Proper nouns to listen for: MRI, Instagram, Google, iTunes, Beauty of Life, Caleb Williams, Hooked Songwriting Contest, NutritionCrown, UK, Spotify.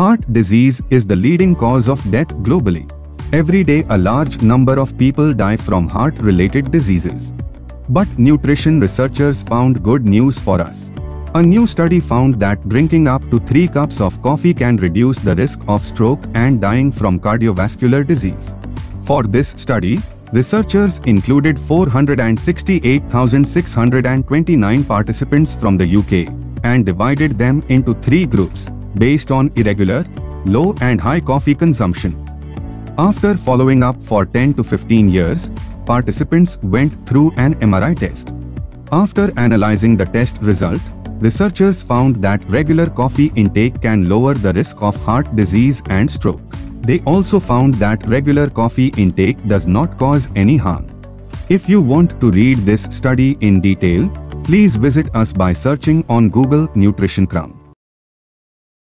Heart disease is the leading cause of death globally. Every day a large number of people die from heart-related diseases. But nutrition researchers found good news for us. A new study found that drinking up to 3 cups of coffee can reduce the risk of stroke and dying from cardiovascular disease. For this study, researchers included 468,629 participants from the UK and divided them into 3 groups based on irregular, low and high coffee consumption. After following up for 10 to 15 years, participants went through an MRI test. After analyzing the test result, researchers found that regular coffee intake can lower the risk of heart disease and stroke. They also found that regular coffee intake does not cause any harm. If you want to read this study in detail, please visit us by searching on Google NutritionCrown.